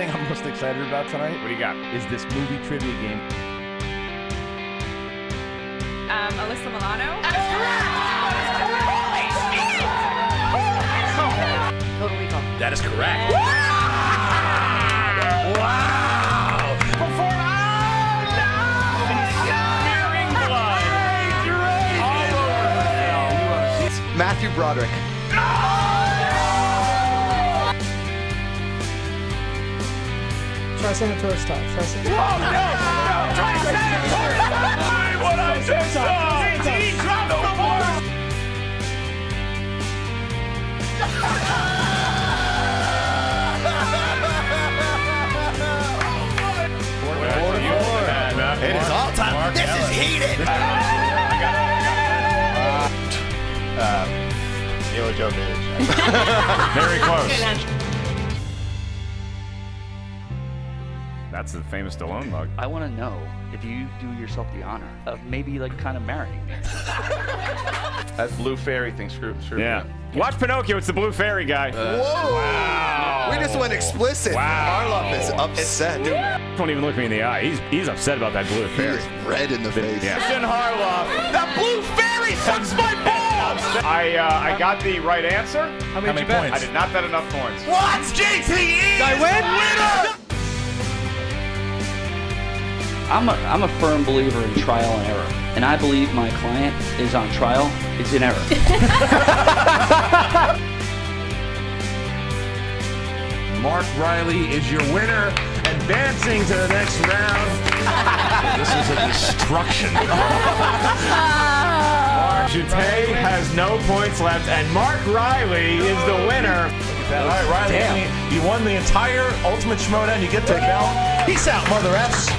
thing I'm most excited about tonight. What do you got? Is this movie trivia game. Alyssa Milano. That is correct! Holy shit! Totally cool. That is correct. Wow! Wow! Before smearing blood. All over the film. Matthew Broderick. Try Sanatorium style. Try Sanatorium style. Oh, no! No! Try Sanatorium style! Why would I do so? He dropped the ball! It is all time. Mark this Ellis. Is heated! Yellow Joe Village. Very close. That's the famous Stallone mug. I want to know if you do yourself the honor of maybe like kind of marrying me. That blue fairy thing screwed yeah. me up. Watch Pinocchio, it's the blue fairy guy. Whoa! Wow. We just went explicit. Wow. Harloff is upset. Dude. Don't even look me in the eye. He's upset about that blue fairy. He's red in the face. Yeah. Kristian Harloff. That blue fairy sucks my balls! I got the right answer. How many points? I did not bet enough points. What? JTE! Did I win? Winner! I'm a firm believer in trial and error, and I believe my client is on trial. It's in error. Mark Riley is your winner, advancing to the next round. This is a destruction. Mark Jute has no points left, and Mark Riley is the winner. All right, Riley, damn. You won the entire Ultimate Schmoedown. You get the belt. Peace out, Mother F's.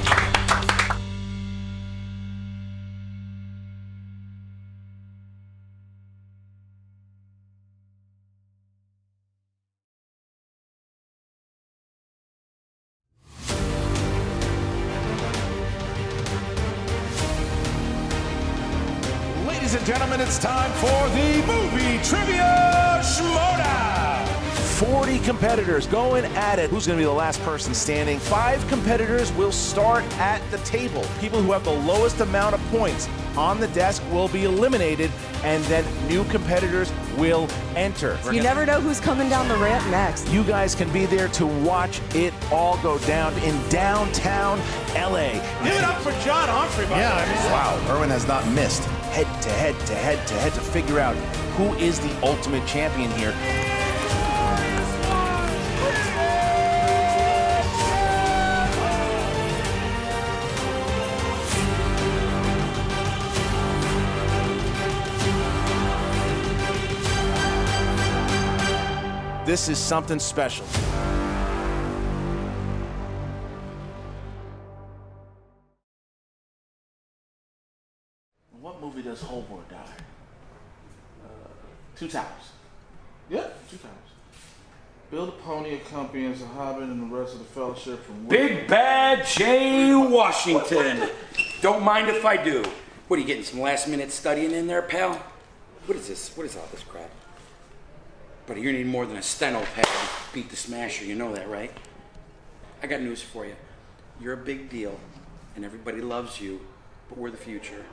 Gentlemen, it's time for the Movie Trivia Schmoedown! 40 competitors going at it. Who's going to be the last person standing? 5 competitors will start at the table. People who have the lowest amount of points on the desk will be eliminated, and then new competitors will enter. You never know who's coming down the ramp next. You guys can be there to watch it all go down in downtown LA. Give it up for John Humphrey, by the way. Wow, Erwin has not missed. Head to head to head to head to figure out who is the ultimate champion here. This is something special. Does Holborn die? 2 times. Yep, 2 times. Build a pony accompanies the Hobbit and the rest of the Fellowship from Big Bad Jay Washington. Don't mind if I do. What are you getting, some last minute studying in there, pal? What is this? What is all this crap? Buddy, you're gonna need more than a steno pad to beat the Smasher, you know that, right? I got news for you. You're a big deal, and everybody loves you, but we're the future.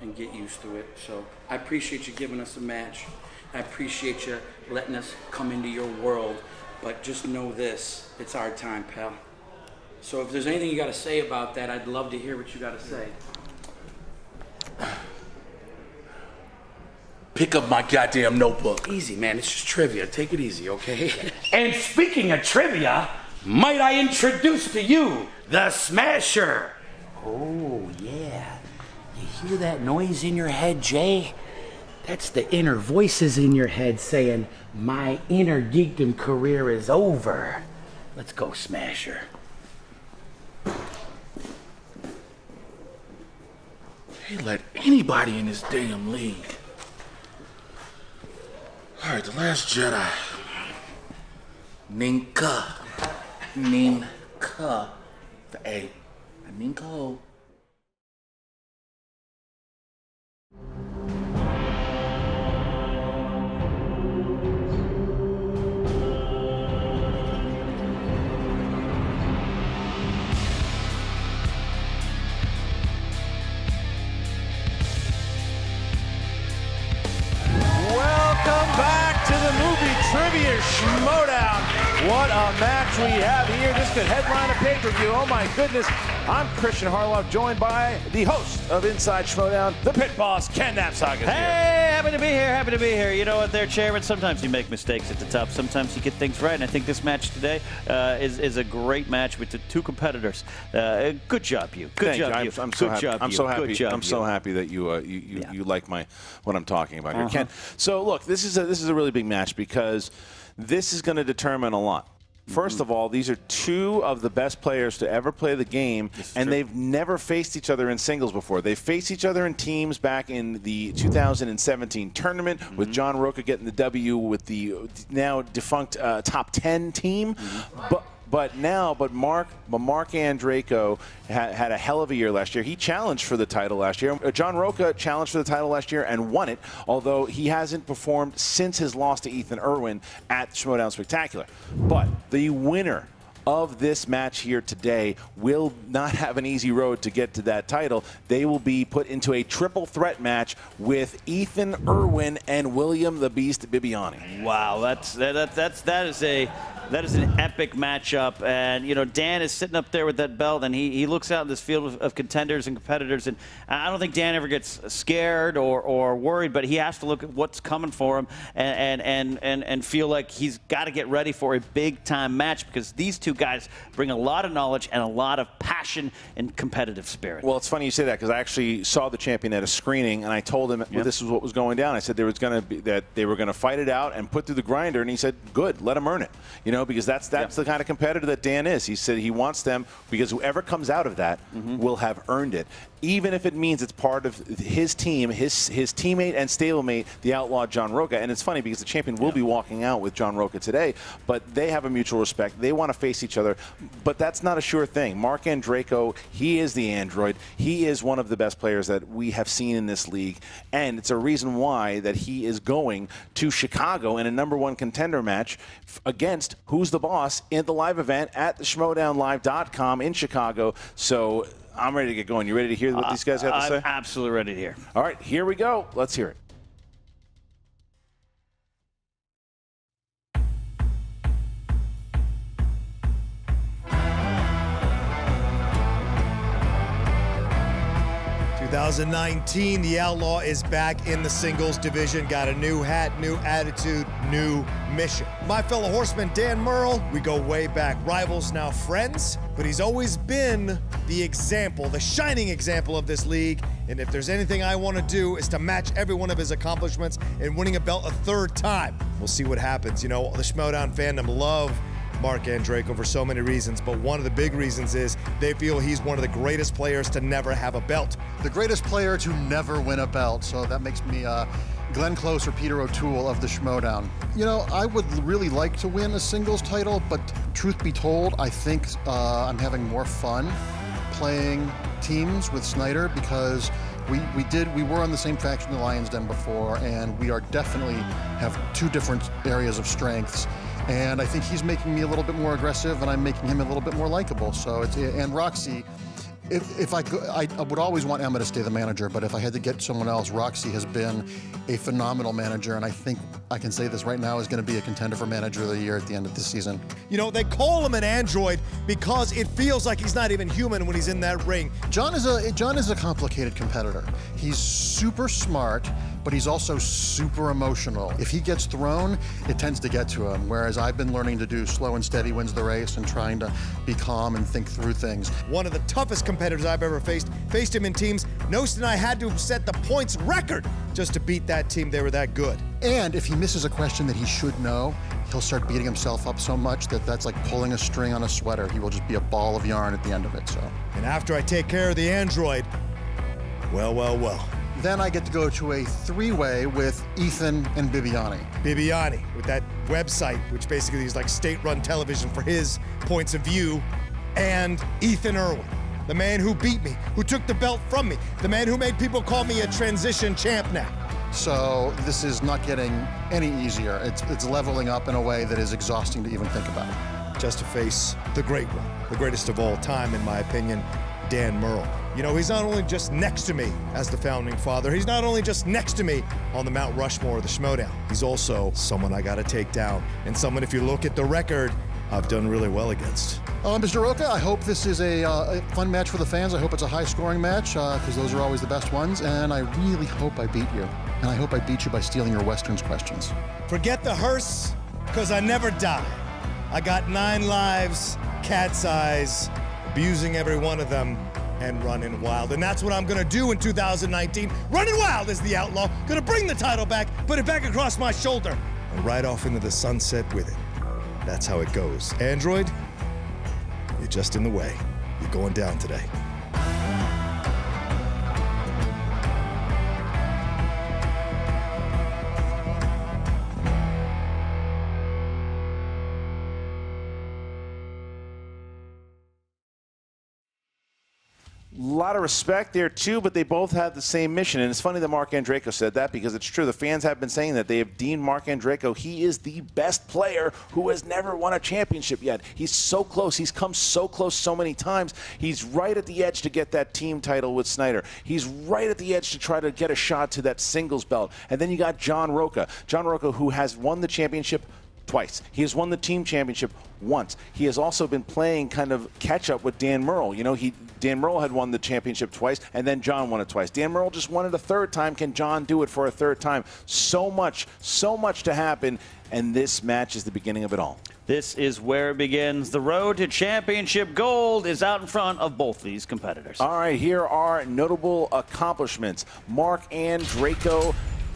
And get used to it. So I appreciate you giving us a match. I appreciate you letting us come into your world, but just know this, it's our time, pal. So if there's anything you gotta say about that, I'd love to hear what you gotta say. Pick up my goddamn notebook. Easy, man, it's just trivia. Take it easy, okay? And speaking of trivia, might I introduce to you the Smasher? Oh, yeah. Hear that noise in your head, Jay? That's the inner voices in your head saying, my inner geekdom career is over. Let's go, Smasher. They let anybody in this damn league. All right, The Last Jedi. Ninka. The A. Ninko. the Movie Trivia Schmoedown. What a match we have here. This could headline a pay-per-view. Oh, my goodness. I'm Kristian Harloff, joined by the host of Inside Schmoedown, the pit boss, Ken Napzok is here. Hey, happy to be here, happy to be here. You know what there, Chairman? Sometimes you make mistakes at the top. Sometimes you get things right, and I think this match today is a great match with the two competitors. Good job, you. Good Thank job, you. I'm so happy. I'm so happy. I'm so happy that you you like what I'm talking about here, Ken. So look, this is a really big match because this is going to determine a lot. First of all, these are two of the best players to ever play the game, and they've never faced each other in singles before. They faced each other in teams back in the 2017 tournament with John Rocha getting the W with the now defunct top 10 team. But Marc Andreyko had a hell of a year last year. He challenged for the title last year. John Rocha challenged for the title last year and won it, although he hasn't performed since his loss to Ethan Erwin at Schmoedown Spectacular. But the winner of this match here today will not have an easy road to get to that title. They will be put into a triple threat match with Ethan Erwin and William the Beast Bibiani. Wow, that is an epic matchup, and you know Dan is sitting up there with that belt, and he looks out in this field of contenders and competitors, and I don't think Dan ever gets scared or worried, but he has to look at what's coming for him and feel like he's got to get ready for a big time match because these two guys bring a lot of knowledge and a lot of passion and competitive spirit. Well, it's funny you say that because I actually saw the champion at a screening, and I told him well, this is what was going down. I said there was going to be that they were going to fight it out and put through the grinder, and he said, "Good, let them earn it." You know. Because that's the kind of competitor that Dan is. He said he wants them because whoever comes out of that will have earned it, even if it means it's part of his team, his teammate and stablemate, the outlaw John Rocha. And it's funny because the champion will be walking out with John Rocha today, but they have a mutual respect. They want to face each other, but that's not a sure thing. Marc Andreyko, he is the android. He is one of the best players that we have seen in this league, and it's a reason why that he is going to Chicago in a #1 contender match against Who's the Boss in the live event at the SchmoedownLive.com in Chicago. So I'm ready to get going. You ready to hear what these guys have to say? I'm absolutely ready to hear. All right, here we go. Let's hear it. In 2019, the Outlaw is back in the singles division. Got a new hat, new attitude, new mission. My fellow horseman, Dan Murrell, we go way back. Rivals, now friends, but he's always been the example, the shining example of this league. And if there's anything I want to do is to match every one of his accomplishments in winning a belt a third time. We'll see what happens. You know, the Schmoedown fandom love Marc Andreyko for so many reasons, but one of the big reasons is they feel he's one of the greatest players to never have a belt. The greatest player to never win a belt, so that makes me Glenn Close or Peter O'Toole of the Schmoedown. You know, I would really like to win a singles title, but truth be told, I think I'm having more fun playing teams with Sneider because we were on the same faction in the Lion's Den before, and we are definitely have two different areas of strengths. And I think he's making me a little bit more aggressive, and I'm making him a little bit more likable. So it's, and Roxy, if I could, I would always want Emma to stay the manager, but if I had to get someone else, Roxy has been a phenomenal manager, and I think I can say this right now is going to be a contender for Manager of the Year at the end of this season. You know, they call him an android because it feels like he's not even human when he's in that ring. John is a complicated competitor. He's super smart, but he's also super emotional. If he gets thrown, it tends to get to him, whereas I've been learning to do slow and steady wins the race and trying to be calm and think through things. One of the toughest competitors I've ever faced him in teams. Nost and I had to set the points record just to beat that team. They were that good. And if he misses a question that he should know, he'll start beating himself up so much that that's like pulling a string on a sweater. He will just be a ball of yarn at the end of it, so. And after I take care of the android, well. Then I get to go to a three-way with Ethan and Bibiani. Bibiani, with that website, which basically is like state-run television for his points of view, and Ethan Erwin, the man who beat me, who took the belt from me, the man who made people call me a transition champ now. So this is not getting any easier. It's leveling up in a way that is exhausting to even think about. Just to face the great one, the greatest of all time, in my opinion, Dan Murrell. You know, he's not only just next to me as the founding father, he's not only just next to me on the Mount Rushmore of the Schmoedown, he's also someone I gotta take down, and someone, if you look at the record, I've done really well against. Mr. Rocha, I hope this is a fun match for the fans. I hope it's a high-scoring match, because those are always the best ones, and I really hope I beat you. And I hope I beat you by stealing your Westerns questions. Forget the hearse, because I never die. I got 9 lives, cat's eyes, abusing every one of them, and running wild. And that's what I'm gonna do in 2019. Running wild as the outlaw, gonna bring the title back, put it back across my shoulder, and ride off into the sunset with it. That's how it goes. Android, you're just in the way. You're going down today. A lot of respect there, too, but they both have the same mission. And it's funny that Marc Andreyko said that, because it's true. The fans have been saying that. They have deemed Marc Andreyko, he is the best player who has never won a championship yet. He's so close. He's come so close so many times. He's right at the edge to get that team title with Sneider. He's right at the edge to try to get a shot to that singles belt. And then you got John Rocha. John Rocha, who has won the championship twice. He has won the team championship once. He has also been playing kind of catch-up with Dan Murrell. You know, Dan Murrell had won the championship twice, and then John won it twice. Dan Murrell just won it a third time. Can John do it for a third time? So much to happen, and this match is the beginning of it all. This is where it begins. The road to championship gold is out in front of both these competitors. All right, here are notable accomplishments. Marc Andreyko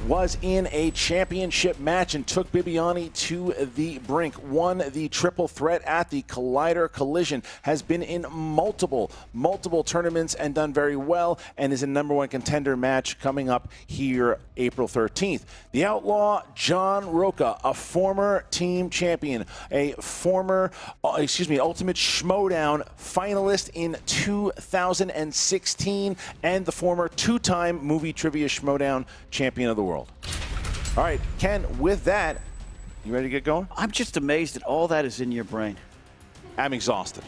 was in a championship match and took Bibiani to the brink. Won the triple threat at the Collider Collision. Has been in multiple tournaments and done very well, and is a #1 contender match coming up here April 13th. The outlaw, John Rocha, a former team champion, a former, Ultimate Schmoedown finalist in 2016, and the former two-time movie trivia Schmoedown champion of the world. All right, Ken, with that, you ready to get going? I'm just amazed that all that is in your brain. I'm exhausted.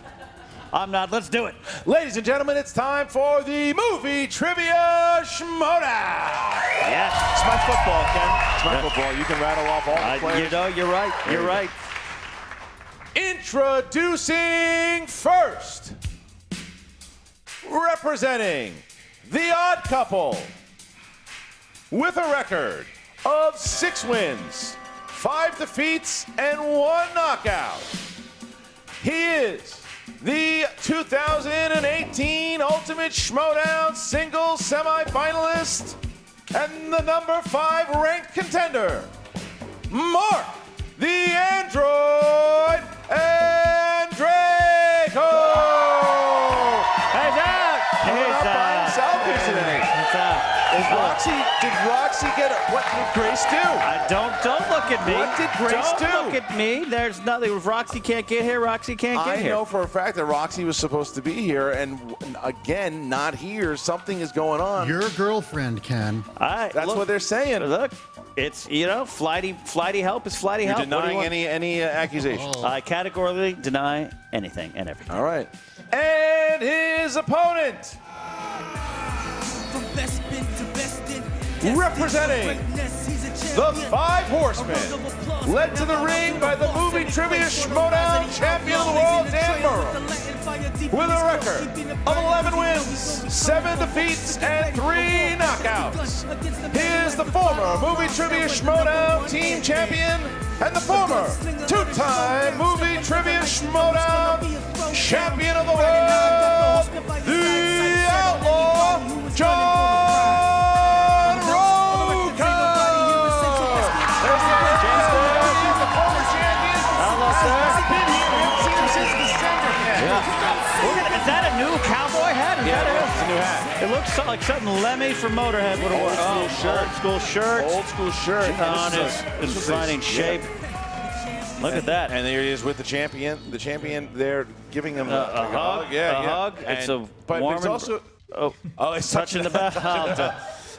I'm not. Let's do it. Ladies and gentlemen, it's time for the movie trivia Schmoedown. Yeah. It's my football, Ken. It's my football. You can rattle off all the players. You know, you're right. You're right. Introducing first, representing the Odd Couple, with a record of 6 wins, 5 defeats, and 1 knockout. He is the 2018 Ultimate Schmoedown single semifinalist and the #5 ranked contender, Marc the Android Andreyko. He's out. He's by himself today. He's out. Did Roxy get it? What did Grace do? Don't look at me. What did Grace do? Don't look at me. There's nothing. If Roxy can't get here, Roxy can't get here. I know for a fact that Roxy was supposed to be here, and again, not here. Something is going on. Your girlfriend, Ken. That's what they're saying. Look, it's, you know, flighty help is flighty help. You're denying any accusations. I categorically deny anything and everything. All right. And his opponent, representing the 5 Horsemen, led to the ring by the movie trivia Schmoedown champion of the world, Dan Murrell, with a record of 11 wins, 7 defeats, and 3 knockouts. He is the former movie trivia Schmoedown team champion and the former two-time movie trivia Schmoedown champion of the world, the outlaw, John. Is that a new cowboy hat? It's a new hat. It looks like something Lemmy from Motorhead would have worn. Old school shirt. It's finding shape. Yeah. Look at that. And there he is with the champion. The champion there giving him a hug. Yeah, a hug. It's a warm. But it's also. Oh, it's touching the back.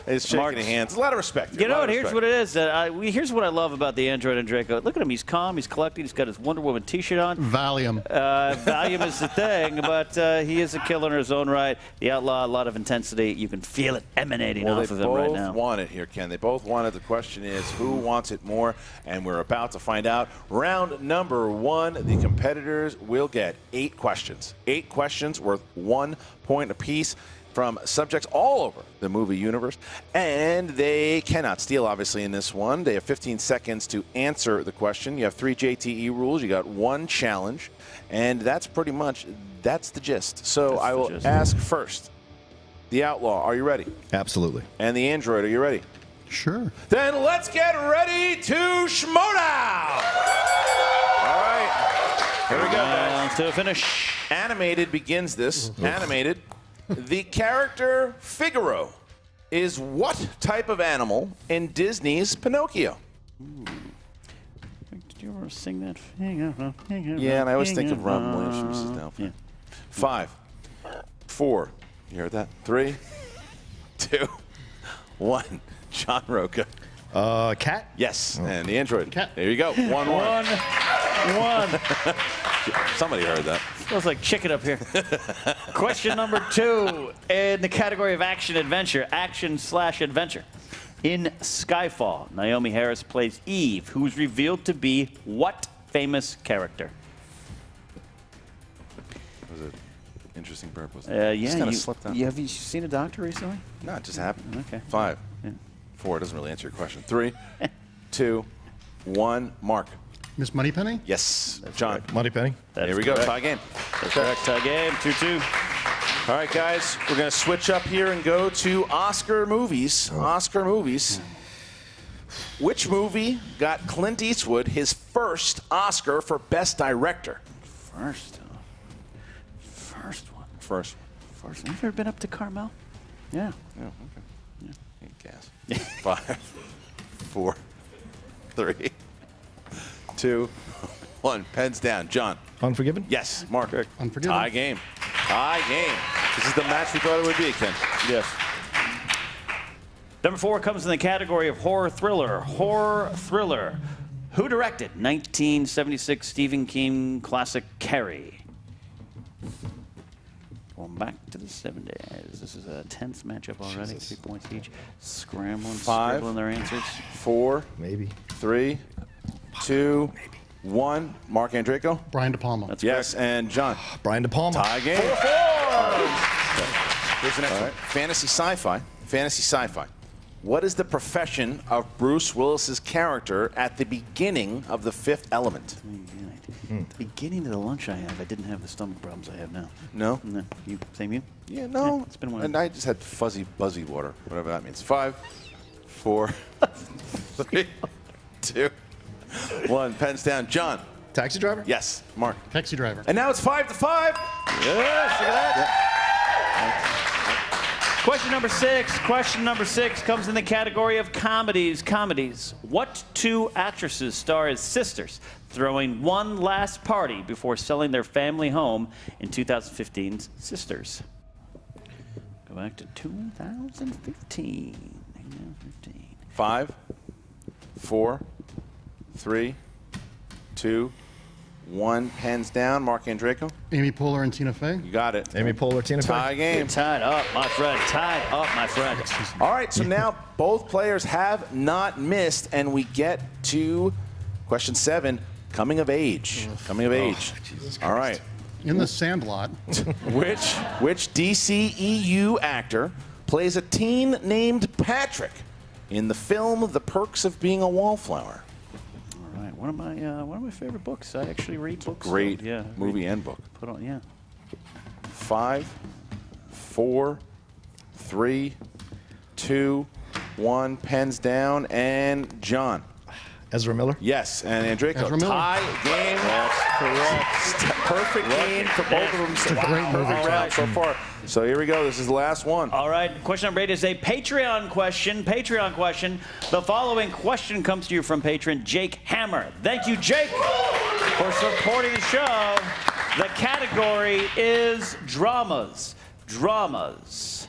and is shaking hands. A lot of respect. You know what? Here's what it is. Here's what I love about the android Andreyko. Look at him. He's calm. He's collected. He's got his Wonder Woman T-shirt on. Valium. Valium is the thing, but he is a killer in his own right. The outlaw, a lot of intensity. You can feel it emanating off of him right now. They both want it here, Ken. They both want it. The question is, who wants it more? And we're about to find out. Round number one. The competitors will get 8 questions. 8 questions worth 1 point apiece from subjects all over the movie universe, and they cannot steal, obviously, in this one. They have 15 seconds to answer the question. You have 3 JTE rules. You got 1 challenge, and that's the gist. So I will ask first, the outlaw, are you ready? Absolutely. And the android, are you ready? Sure. Then let's get ready to Schmoedown! All right, here we go, guys. To finish. Animated begins this. Animated. The character Figaro is what type of animal in Disney's Pinocchio? Ooh. Did you ever sing that? Yeah, and I always think of Robin Williams from Mrs. Doubtfire. 5, 4, you heard that? 3, 2, 1. John Rocha. Cat? Yes, and the android. Cat. There you go. 1-1. Somebody heard that. Smells like chicken up here. Question number 2 in the category of action-adventure, action/adventure. In Skyfall, Naomi Harris plays Eve, who is revealed to be what famous character? That was an interesting burp, wasn't it? Yeah, just kind of slipped out. Have you seen a doctor recently? No, it just happened. Okay. 5, 4, it doesn't really answer your question. 3, 2, 1, Mark. Miss Moneypenny? Yes. That's John. Correct. Moneypenny. Here we go. Tie game. That's correct. Tie game. 2-2. All right, guys. We're going to switch up here and go to Oscar movies. Oscar movies. Which movie got Clint Eastwood his first Oscar for Best Director? First one. Have you ever been up to Carmel? Yeah. Yeah, okay. Yeah. Gas. 5, 4, 3, 2, 1. Pens down. John. Unforgiven? Yes. Mark. Unforgiven. Tie game. Tie game. This is the match we thought it would be, Ken. Yes. Number 4 comes in the category of horror thriller. Horror thriller. Who directed 1976 Stephen King classic Carrie? Going back to the 70s. This is a tense matchup already. Jesus. 3 points each. Scrambling, scribbling their answers. 4, maybe 3, 2, 1. Marc Andreyko. Brian De Palma. That's yes, correct. And John. Brian De Palma. Tie game. 4-4. Here's the next one. Fantasy sci-fi. Fantasy sci-fi. What is the profession of Bruce Willis's character at the beginning of The Fifth Element? The beginning of the lunch I have, I didn't have the stomach problems I have now. No? No. You, same you? Yeah, no. Yeah, it's been a while. And I just had fuzzy, buzzy water, whatever that means. 5, 4, 3, 2, 1. Pens down. John. Taxi Driver? Yes. Mark. Taxi Driver. And now it's 5-5. Yes, look at that. Yep. Question number 6. Question number 6 comes in the category of comedies. Comedies. What 2 actresses star as sisters throwing one last party before selling their family home in 2015's Sisters? Go back to 2015. 5, 4, 3, 2, 1. Pens down. Marc Andreyko. Amy Poehler and Tina Fey. You got it. Amy Poehler, Tina Fey. Tie game. You're tied up, my friend. Tied up, my friend. All right, so now both players have not missed, and we get to question 7, coming of age. Coming of age. Jesus Christ. All right. In the Sandlot. Which DCEU actor plays a teen named Patrick in the film The Perks of Being a Wallflower? All right, one of my favorite books. I actually read books. Great movie and book. Put on, 5, 4, 3, 2, 1. Pens down, and John. Ezra Miller? Yes, and Andreyko. Tie game. That's correct. Perfect game for both of them. It's a great movie. All right, so far. So here we go. This is the last one. All right. Question number 8 is a Patreon question. Patreon question. The following question comes to you from patron Jake Hammer. Thank you, Jake, for supporting the show. The category is dramas. Dramas.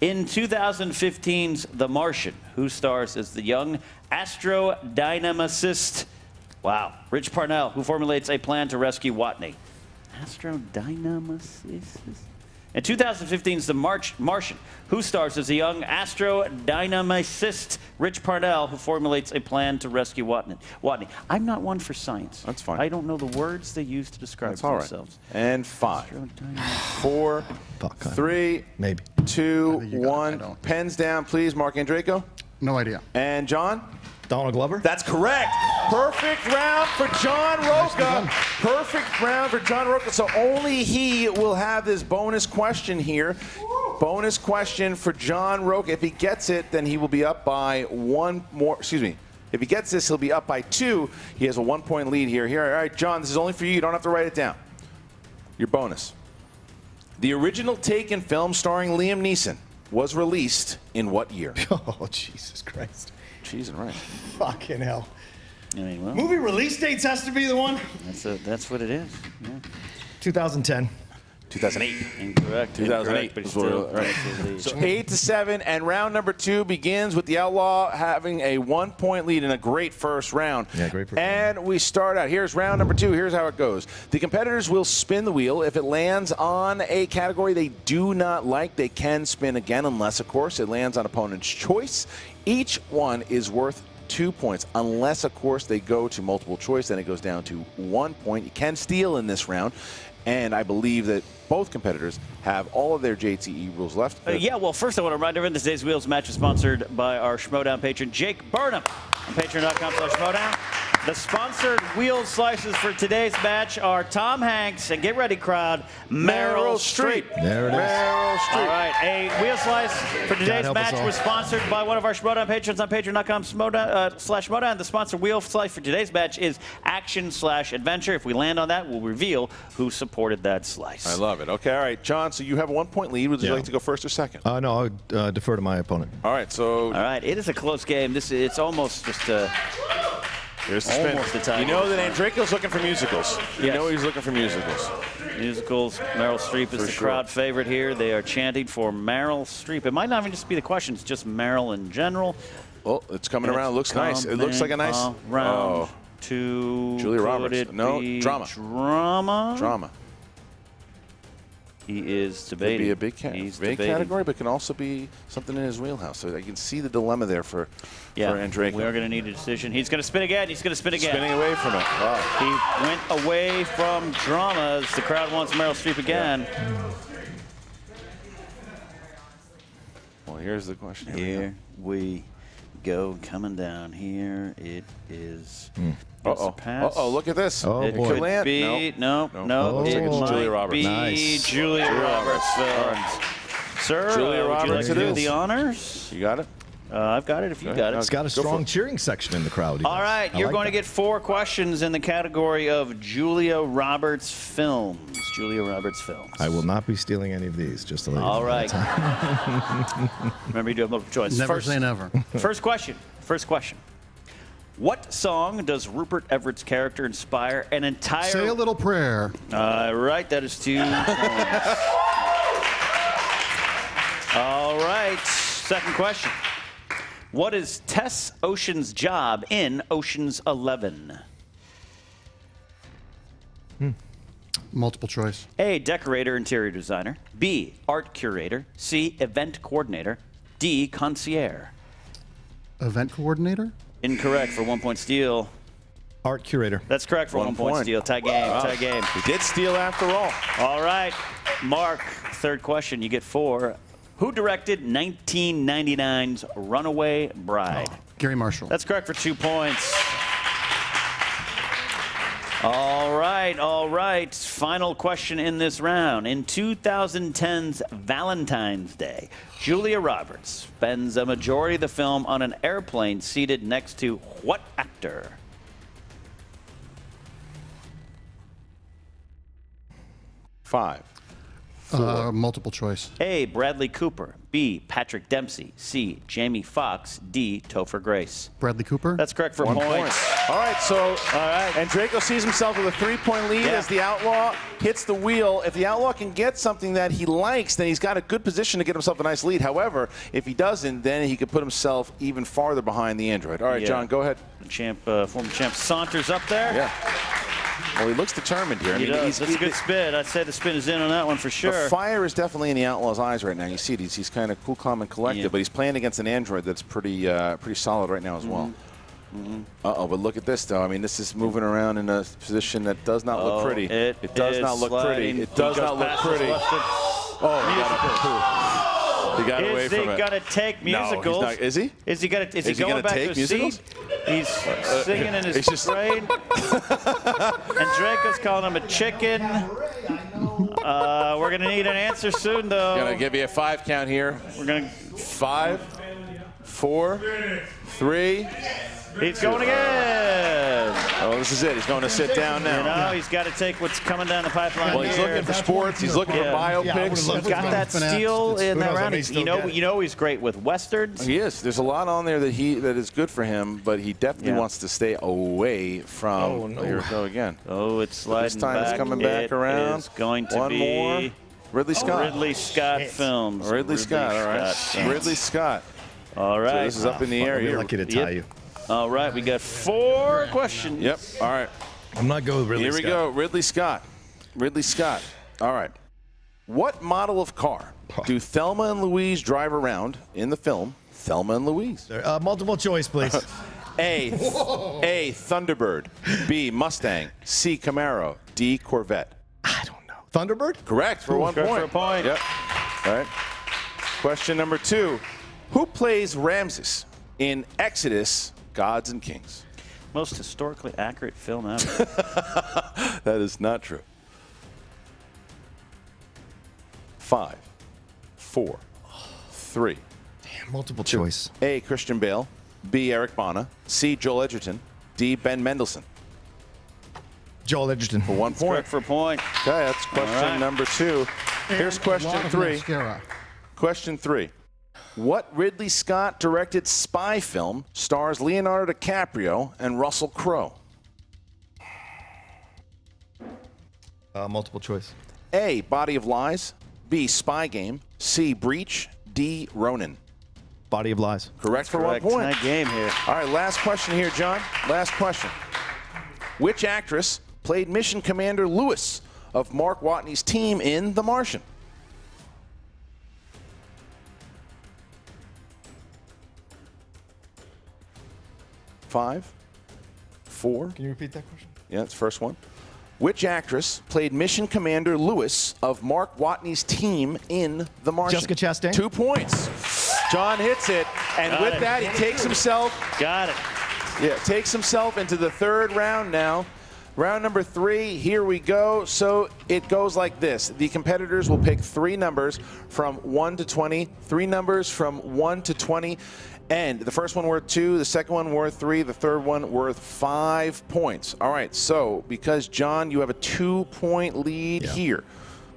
In 2015's The Martian, who stars as the young astrodynamicist, wow, Rich Parnell, who formulates a plan to rescue Watney. Astrodynamicist? In 2015's The Martian, who stars as a young astrodynamicist, Rich Parnell, who formulates a plan to rescue Watney. I'm not one for science. That's fine. I don't know the words they use to describe themselves. All right. And 5, 4, 3, 2, 1. Pens down, please. Marc Andreyko? No idea. And John? Donald Glover? That's correct. Perfect round for John Rocha. Perfect round for John Rocha. So only he will have this bonus question here. Bonus question for John Rocha. If he gets it, then he will be up by one more. Excuse me. If he gets this, he'll be up by 2. He has a 1-point lead here. All right, John, this is only for you. You don't have to write it down. Your bonus. The original Taken film starring Liam Neeson was released in what year? Oh, Jesus Christ. Cheese and rice. Fucking hell. I mean, well, movie release dates has to be the one. That's what it is. Yeah. 2010. 2008. Incorrect. 2008. But still, right. So 8-7, and round number 2 begins with the Outlaw having a 1-point lead in a great first round. Yeah, great first round. And we start out. Here's round number 2. Here's how it goes. The competitors will spin the wheel. If it lands on a category they do not like, they can spin again, unless, of course, it lands on opponent's choice. Each one is worth 2 points, unless, of course, they go to multiple choice. Then it goes down to 1 point. You can steal in this round. And I believe that both competitors have all of their JTE rules left. Yeah, well, first I want to remind everyone, this day's Wheels match is sponsored by our Schmoedown patron, Jake Burnham, on patreon.com/Schmoedown. The sponsored Wheels slices for today's match are Tom Hanks and, get ready, crowd, Meryl Streep. There it is. Meryl Streep. All right, a wheel slice for today's match was sponsored by one of our Schmoedown patrons on patreon.com/Schmoedown. The sponsored wheel slice for today's match is action/adventure. If we land on that, we'll reveal who supported that slice. I love it. Okay, all right, John, so you have a 1-point lead. Would you like to go first or second? No, I would defer to my opponent. All right, so... All right, it is a close game. It's almost just a... Here's the spin. The time. You know that Andreyko's looking for musicals. You know he's looking for musicals. Musicals. Meryl Streep is the crowd favorite here. They are chanting for Meryl Streep. It might not even just be the question. It's just Meryl in general. Well, it's coming around. It looks nice. It looks like a nice round. To Julia Roberts. No, drama. Drama. Drama. He is debating. Could be a big, category, but can also be something in his wheelhouse. So I can see the dilemma there for Andreyko. We are going to need a decision. He's going to spin again. He's going to spin again. Spinning away from it. Wow. He went away from dramas. The crowd wants Meryl Streep again. Yeah. Well, here's the question. Here we go. Coming down here. It is... Uh-oh, look at this. Oh, it could land. No. It might Julia Roberts. Nice. Julia Roberts. Sir, Julia Roberts, would you like to do the honors? You got it? I've got it if you got it. It's got a strong cheering section in the crowd. All right, you're going to get 4 questions in the category of Julia Roberts films. Julia Roberts films. I will not be stealing any of these, just to let you know. All right. Remember, you do have multiple choice. Never say never. First question. First question. What song does Rupert Everett's character inspire an entire... Say a little prayer. Right, that is 2 points. All right, second question. What is Tess Ocean's job in Ocean's 11? Multiple choice. A, decorator, interior designer. B, art curator. C, event coordinator. D, concierge. Event coordinator? Incorrect for 1 point steal. Art curator. That's correct for one point steal. Tie game, tie game. He did steal after all. All right, Mark, third question, you get 4. Who directed 1999's Runaway Bride? Gary Marshall. That's correct for 2 points. All right, final question in this round. In 2010's Valentine's Day, Julia Roberts spends a majority of the film on an airplane seated next to what actor? 4. Multiple choice. A, Bradley Cooper. B, Patrick Dempsey. C, Jamie Foxx. D, Topher Grace. Bradley Cooper? That's correct for 1 point. All right, so Andreyko sees himself with a 3-point lead as the Outlaw hits the wheel. If the Outlaw can get something that he likes, then he's got a good position to get himself a nice lead. However, if he doesn't, then he could put himself even farther behind the Android. All right, John, go ahead. Former champ saunters up there. Well, he looks determined here. I mean, that's a good spin. I'd say the spin is in on that one for sure. The fire is definitely in the Outlaw's eyes right now. You see it. He's kind of cool, calm, and collected, but he's playing against an android that's pretty pretty solid right now as well. Uh-oh, but look at this, though. I mean, this is moving around in a position that does not look pretty. It does not look pretty. It does not look pretty. Oh, he got away from it. Is he gonna take musicals? No, he's not. Is he? Is he going back to his seat? He's singing in his brain. And Draco's calling him a chicken. We're gonna need an answer soon, though. Gonna give you a 5 count here. We're gonna 5, 4, 3. He's going again. Oh, this is it. He's going to sit down now. You know, he's got to take what's coming down the pipeline. Well, he's looking for sports. He's looking for biopics. He's got that steel in that round. You know, he's great with westerns. He is. There's a lot on there that is good for him, but he definitely wants to stay away from. Oh no! Here we go again. Oh, it's sliding this time. Back. It's coming back around. It's going to be one more. Ridley Scott. Oh, Ridley Scott films. Ridley Scott. All right. Ridley Scott. All right. So this is up in the air. We're lucky to tie you. All right, we got 4 questions. Yep. All right. I'm not going with Ridley Scott. Here we go, Ridley Scott. Ridley Scott. All right. What model of car do Thelma and Louise drive around in the film Thelma and Louise? Multiple choice, please. A, Thunderbird. B, Mustang. C, Camaro. D, Corvette. I don't know. Thunderbird? Correct for 1 point. Correct for a point. Yep. All right. Question number 2. Who plays Ramses in Exodus? Gods and Kings. Most historically accurate film ever. That is not true. 5, 4, 3. Damn, multiple choice. A, Christian Bale. B, Eric Bana. C, Joel Edgerton. D, Ben Mendelsohn. Joel Edgerton. For 1 point. That's for a point. Okay, that's question number 2. Here's question 3. Question 3. What Ridley Scott directed spy film stars Leonardo DiCaprio and Russell Crowe? Multiple choice. A, Body of Lies. B, Spy Game. C, Breach. D, Ronin. Body of Lies. Correct for 1 point. Nice game here. All right, last question here, John. Last question. Which actress played Mission Commander Lewis of Mark Watney's team in The Martian? Five, four. Can you repeat that question? Yeah, it's the first one. Which actress played Mission Commander Lewis of Mark Watney's team in The Martian? Jessica Chastain. 2 points. John hits it, and with that, he takes himself. Got it. Yeah, takes himself into the 3rd round now. Round number 3, here we go. So it goes like this. The competitors will pick 3 numbers from 1 to 20, 3 numbers from 1 to 20, and the first one worth 2, the second one worth 3, the third one worth 5 points. All right, so because, John, you have a 2-point lead here,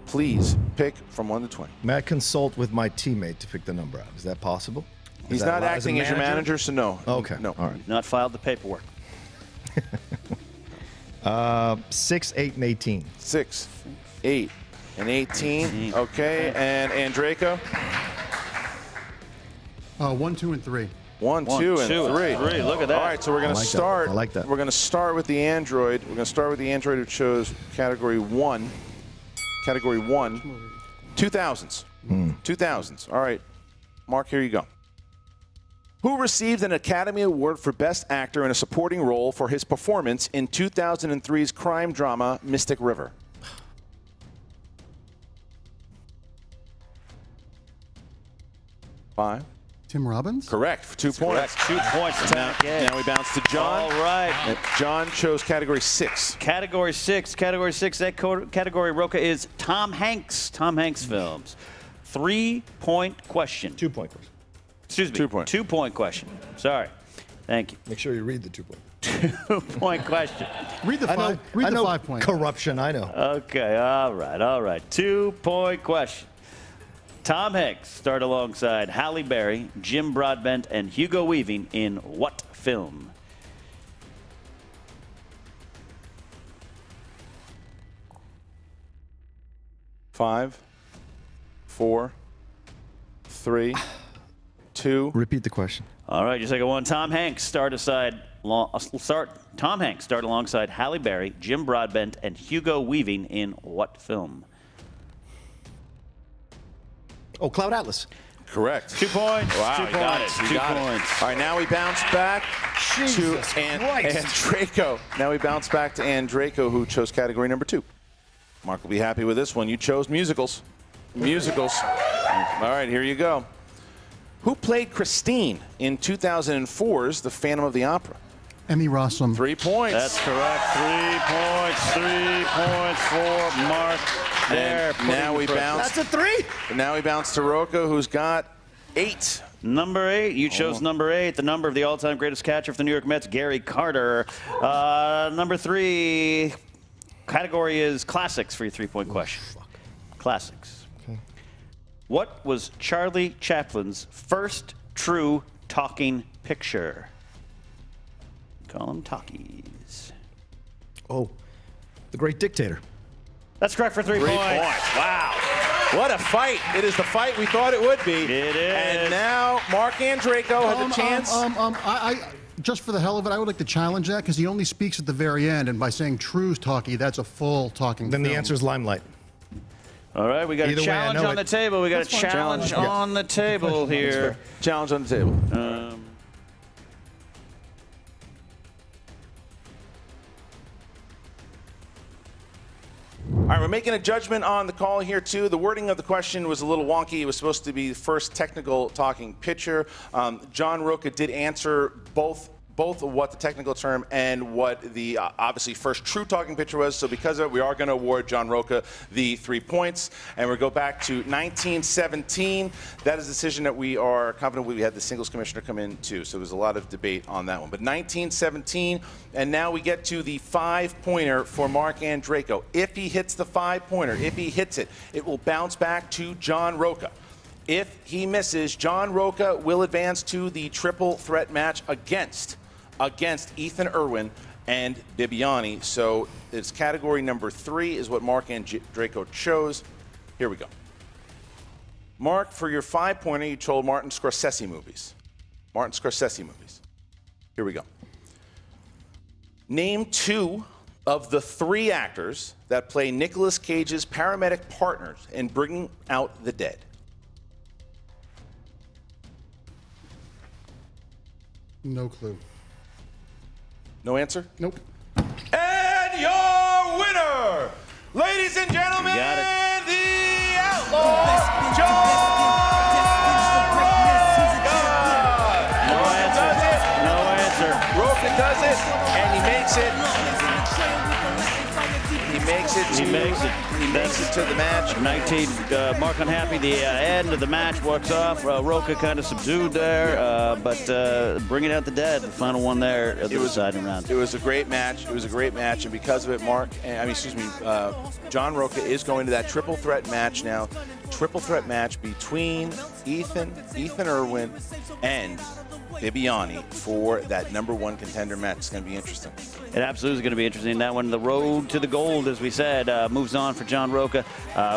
please pick from 1 to 20. May I consult with my teammate to pick the number out? Is that possible? He's not acting as your manager, so no. Okay. No. All right. Not filed the paperwork. 6, 8, and 18. 6, 8, and 18. Okay, and Andreyko? 1, 2, and 3. 1, 2, and 3. Look at that. All right, so we're going to start. I like that. We're going to start with the android. We're going to start with the android who chose category 1. Category 1. 2000s. 2000s. All right, Mark, here you go. Who received an Academy Award for Best Actor in a Supporting Role for his performance in 2003's crime drama Mystic River? Five. Tim Robbins? Correct for 2 points. Correct. 2 points. Now we bounce to John. All right. And John chose category 6. Category 6. Category 6. That category, Rocha, is Tom Hanks. Tom Hanks films. 3-point question. 2-point question. Excuse me. 2-point question. Sorry. Thank you. Make sure you read the 2-point. 2-point question. Read the 5. Read the 5-point. Corruption, I know. Okay, all right, all right. 2-point question. Tom Hanks starred alongside Halle Berry, Jim Broadbent, and Hugo Weaving in what film? Five, four, three, two. Repeat the question. All right, your second one. Tom Hanks starred alongside Halle Berry, Jim Broadbent, and Hugo Weaving in what film? Oh, Cloud Atlas. Correct. 2 points. Wow, you got it. 2 points. All right, now we bounce back to Andreyko. Now we bounce back to Andreyko, who chose category number 2. Mark will be happy with this one. You chose musicals. Musicals. All right, here you go. Who played Christine in 2004's The Phantom of the Opera? Emmy Rossum. 3 points. That's correct. 3 points. 3 points for Mark. There. Now we bounce. That's a 3. Now we bounce to Rocha, who's got 8. Number 8. You chose number 8, the number of the all-time greatest catcher for the New York Mets, Gary Carter. Number 3. Category is classics for your 3-point question. Classics. Okay. What was Charlie Chaplin's first true talking picture? Call them talkies. Oh, The Great Dictator. That's correct for 3 points. 3 points. Wow. What a fight. It is the fight we thought it would be. It is. And now Marc Andreyko has a chance. Just for the hell of it, I would like to challenge that, because he only speaks at the very end, and by saying true talkie, that's a full talking film. Then the answer is Limelight. All right, we got a challenge on the table. We got a challenge on the table here. Challenge on the table. All right, we're making a judgment on the call here, too. The wording of the question was a little wonky. It was supposed to be the first technical talking picture. John Rocha did answer both what the technical term and what the, obviously, first true talking picture was. So because of it, we are going to award John Rocha the 3 points. And we'll go back to 1917. That is a decision that we are confident we had the singles commissioner come in, too. So there's a lot of debate on that one. But 1917. And now we get to the 5-pointer for Marc Andreyko. If he hits the 5-pointer, if he hits it, it will bounce back to John Rocha. If he misses, John Rocha will advance to the triple threat match against Ethan Erwin and Bibiani. So it's category number 3 is what Marc Andreyko chose. Here we go. Mark, for your 5-pointer, you told Martin Scorsese movies. Martin Scorsese movies. Here we go. Name 2 of the 3 actors that play Nicolas Cage's paramedic partners in Bringing Out the Dead. No clue. No answer? Nope. And your winner, ladies and gentlemen, the Outlaw, John! Does it, and he makes it. He makes it. He makes it to the match. 19. Mark unhappy. The end of the match walks off. Rocha kind of subdued there, but Bringing Out the Dead, the final one there. It was deciding round. It was a great match. It was a great match, and because of it, John Rocha is going to that triple threat match now. Triple threat match between Ethan Erwin, and Bibiani for that #1 contender match. It's going to be interesting. It absolutely is going to be interesting. That one, the road to the gold, as we said, moves on for John Rocha.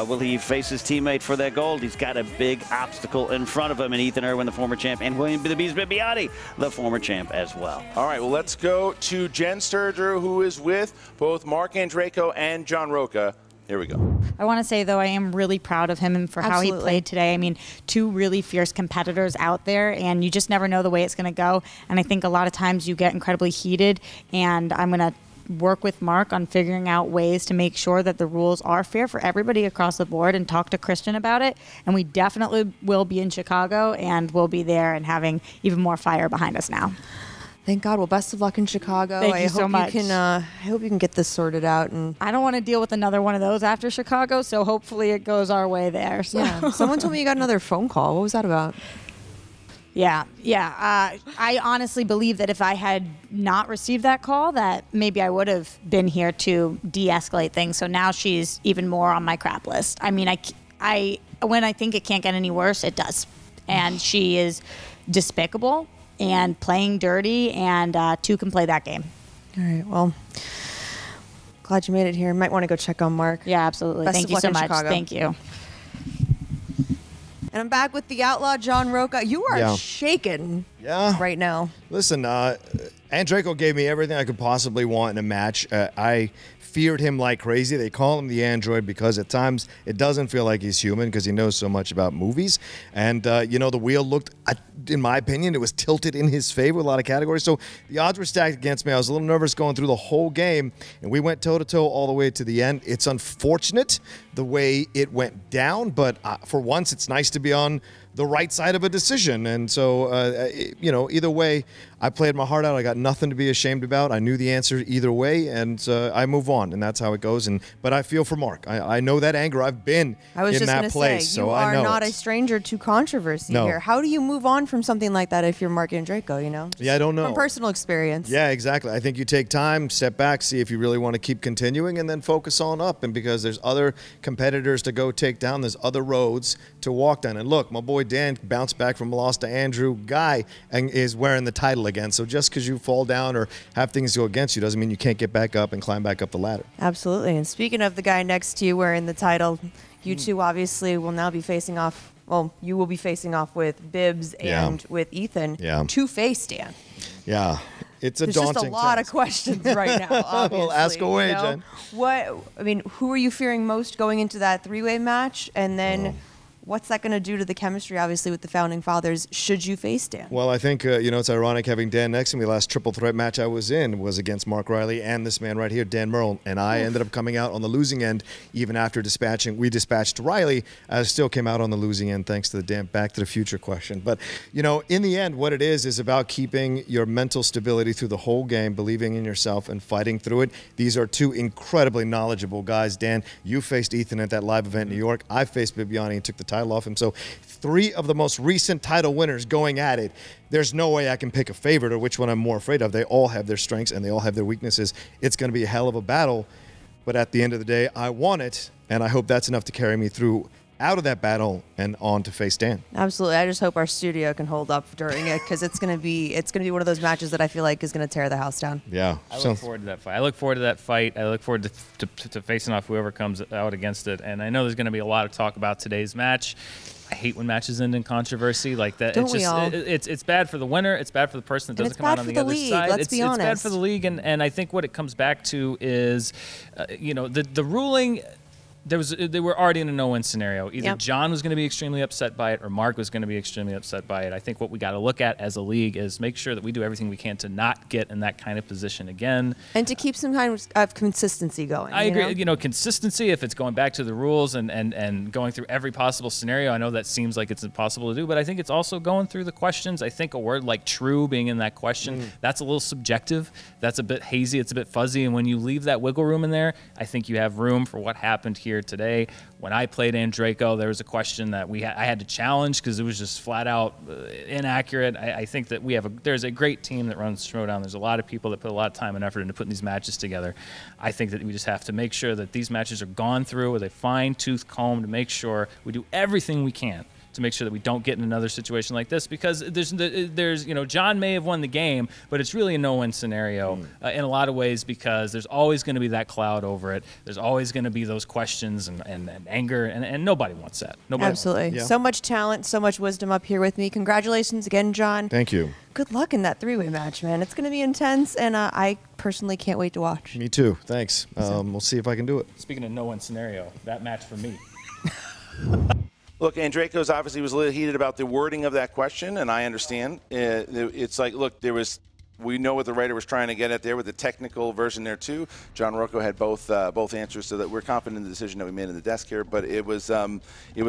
Will he face his teammate for that gold? He's got a big obstacle in front of him, and Ethan Erwin, the former champ, and William Bibiani, the former champ as well. All right, well, let's go to Jen Sturger, who is with both Marc Andreyko and John Rocha. Here we go. I want to say, though, I am really proud of him and for how he played today. I mean, 2 really fierce competitors out there, and you just never know the way it's going to go. And I think a lot of times you get incredibly heated, and I'm going to work with Mark on figuring out ways to make sure that the rules are fair for everybody across the board and talk to Kristian about it. And we definitely will be in Chicago, and we'll be there and having even more fire behind us now. Thank God. Well, best of luck in Chicago. Thank you so much. I hope you can get this sorted out. And I don't want to deal with another one of those after Chicago, so hopefully it goes our way there. So. Yeah. Someone told me you got another phone call. What was that about? Yeah, yeah. I honestly believe that if I had not received that call, that maybe I would have been here to de-escalate things. So now she's even more on my crap list. I mean, when I think it can't get any worse, it does. And she is despicable and playing dirty, and two can play that game. All right, well, glad you made it here. Might want to go check on Marc. Yeah, absolutely. Best Thank you so much. Chicago. Thank you. And I'm back with the outlaw, John Rocha. You are shaken right now. Listen, Andreyko gave me everything I could possibly want in a match. I feared him like crazy. They call him the android because at times it doesn't feel like he's human because he knows so much about movies. And, you know, the wheel looked, in my opinion, it was tilted in his favor with a lot of categories. So the odds were stacked against me. I was a little nervous going through the whole game. And we went toe-to-toe all the way to the end. It's unfortunate the way it went down, but for once it's nice to be on the right side of a decision. And so, you know, either way, I played my heart out. I got nothing to be ashamed about. I knew the answer either way, and I move on, and that's how it goes. And but I feel for Marc. I know that anger. I've been in that place, so I know. You are not a stranger to controversy here. How do you move on from something like that if you're Marc Andreyko, you know? Just I don't know. From personal experience. Yeah, exactly. I think you take time, step back, see if you really want to keep continuing, and then focus on up. And because there's other competitors to go take down, there's other roads to walk down. And look, my boy Dan bounced back from loss to Andrew Guy and is wearing the title again. So just because you fall down or have things go against you doesn't mean you can't get back up and climb back up the ladder. Absolutely. And speaking of the guy next to you wearing the title, you two obviously will now be facing off. Well, you will be facing off with Bibbs and with Ethan to face Dan. Yeah. It's a daunting just a lot of questions right now, obviously. Well, ask away, Jen. I mean, who are you fearing most going into that three-way match? And then what's that going to do to the chemistry, obviously, with the Founding Fathers, should you face Dan? Well, I think, you know, it's ironic having Dan next to me. The last triple threat match I was in was against Mark Riley and this man right here, Dan Murrell, and I ended up coming out on the losing end even after dispatching. We dispatched Riley. I still came out on the losing end thanks to the damn Back to the Future question. But, you know, in the end, what it is about keeping your mental stability through the whole game, believing in yourself and fighting through it. These are two incredibly knowledgeable guys. Dan, you faced Ethan at that live event in New York. I faced Bibiani and took the title off him. So three of the most recent title winners going at it. There's no way I can pick a favorite or which one I'm more afraid of. They all have their strengths and they all have their weaknesses. It's going to be a hell of a battle, but at the end of the day, I want it, and I hope that's enough to carry me through out of that battle and on to face Dan. Absolutely. I just hope our studio can hold up during it, because it's going to be one of those matches that I feel like is going to tear the house down. Yeah. I look forward to that fight. I look forward to that fight. I look forward to facing off whoever comes out against it. And I know there's going to be a lot of talk about today's match. I hate when matches end in controversy like that. Don't we all? It's bad for the winner. It's bad for the person that doesn't come out on the other side. Let's be honest. It's bad for the league. And I think what it comes back to is, you know, the ruling. They were already in a no-win scenario. Either John was going to be extremely upset by it or Marc was going to be extremely upset by it. I think what we got to look at as a league is make sure that we do everything we can to not get in that kind of position again. And to keep some kind of consistency going. I agree. You know, consistency, if it's going back to the rules and going through every possible scenario, I know that seems like it's impossible to do, but I think it's also going through the questions. I think a word like true being in that question, that's a little subjective. That's a bit hazy. It's a bit fuzzy. And when you leave that wiggle room in there, I think you have room for what happened here today. When I played Andreyko, there was a question that I had to challenge because it was just flat out inaccurate. I think that there's a great team that runs Schmoedown. There's a lot of people that put a lot of time and effort into putting these matches together. I think that we just have to make sure that these matches are gone through with a fine-tooth comb to make sure we do everything we can to make sure that we don't get in another situation like this, because there's you know, John may have won the game, but it's really a no-win scenario in a lot of ways, because there's always going to be that cloud over it. There's always going to be those questions and anger, and nobody wants that. Nobody wants that. So much talent, so much wisdom up here with me. Congratulations again, John. Thank you. Good luck in that three-way match, man. It's going to be intense, and I personally can't wait to watch. Me too. Thanks. We'll see if I can do it. Speaking of no-win scenario, that match for me. Look, Andreyko's obviously was a little heated about the wording of that question, and I understand. It's like, look, we know what the writer was trying to get at there with the technical version there too. John Rocha had both answers, so that we're confident in the decision that we made in the desk here. But it was a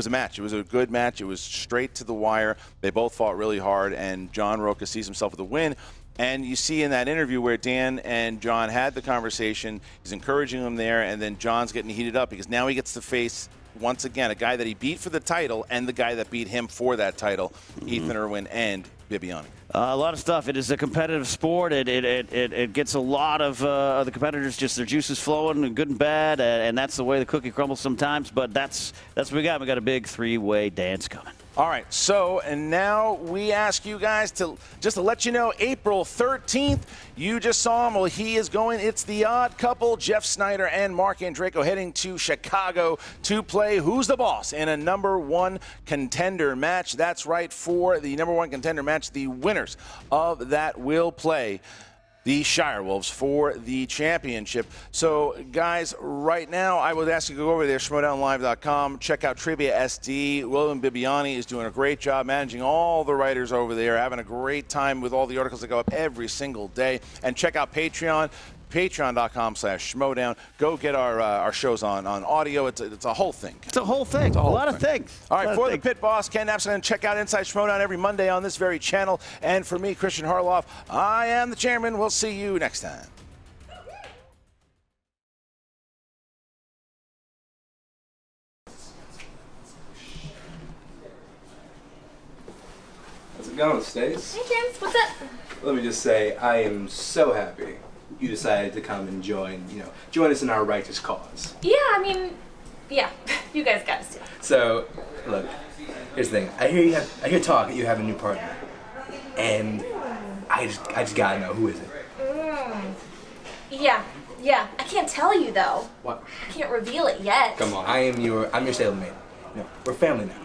match. It was a good match. It was straight to the wire. They both fought really hard, and John Rocha sees himself with a win. And you see in that interview where Dan and John had the conversation, he's encouraging him there, and then John's getting heated up because now he gets to face once again, a guy that he beat for the title and the guy that beat him for that title, Ethan Erwin and Bibiani. A lot of stuff. It is a competitive sport. It gets a lot of the competitors, just their juices flowing, and good and bad, and that's the way the cookie crumbles sometimes. But that's what we got. We got a big three-way dance coming. All right, so, and now we ask you guys to, just to let you know, April 13th, you just saw him. Well, he is going. It's the Odd Couple, Jeff Sneider and Marc Andreyko, heading to Chicago to play Who's the Boss in a #1 contender match. That's right, for the #1 contender match, the winners of that will play the Shirewolves for the championship. So, guys, right now, I would ask you to go over there, schmoedownlive.com, check out Trivia SD. William Bibiani is doing a great job managing all the writers over there, having a great time with all the articles that go up every single day. And check out Patreon, patreon.com/schmoedown. Go get our shows on audio. It's a whole thing. It's a whole thing. It's a whole lot of things. All right, for the Pit Boss, Ken Napzok, check out Inside Schmoedown every Monday on this very channel. And for me, Kristian Harloff, I am the chairman. We'll see you next time. How's it going, Stace? Hey, James. What's up? Let me just say, I am so happy you decided to come and join us in our righteous cause. Yeah, I mean, yeah, you guys got us too. So, look, here's the thing. I hear talk that you have a new partner, and I just gotta know, who is it? Yeah. I can't tell you though. What? I can't reveal it yet. Come on, I'm your stablemate. No, we're family now,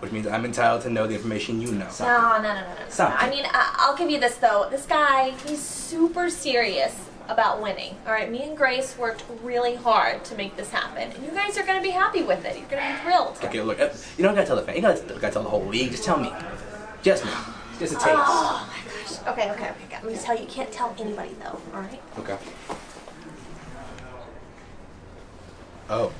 which means I'm entitled to know the information you know. No. I mean, I'll give you this, though. This guy, he's super serious about winning. All right, me and Grace worked really hard to make this happen. And you guys are going to be happy with it. You're going to be thrilled. Okay, look, you don't got to tell the fan. You don't got to tell the whole league. Just tell me. Just me. Just a taste. Oh, my gosh. Okay. I'm going to tell you. You can't tell anybody, though. All right? Okay. Oh.